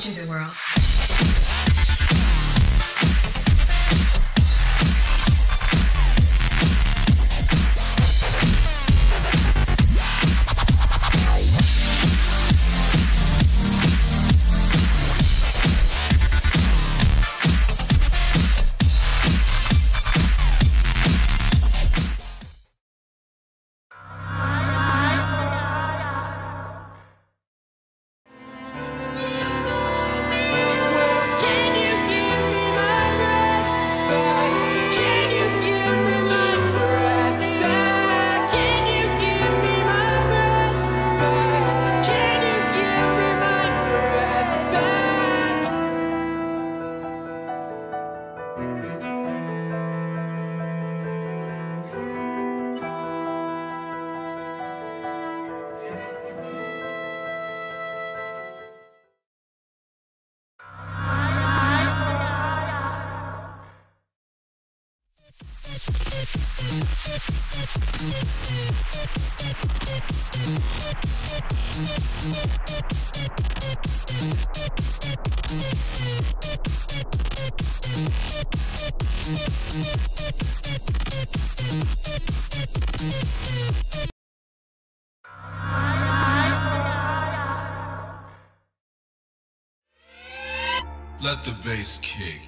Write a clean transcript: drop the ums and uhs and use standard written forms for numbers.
Enter the world. Let the bass kick.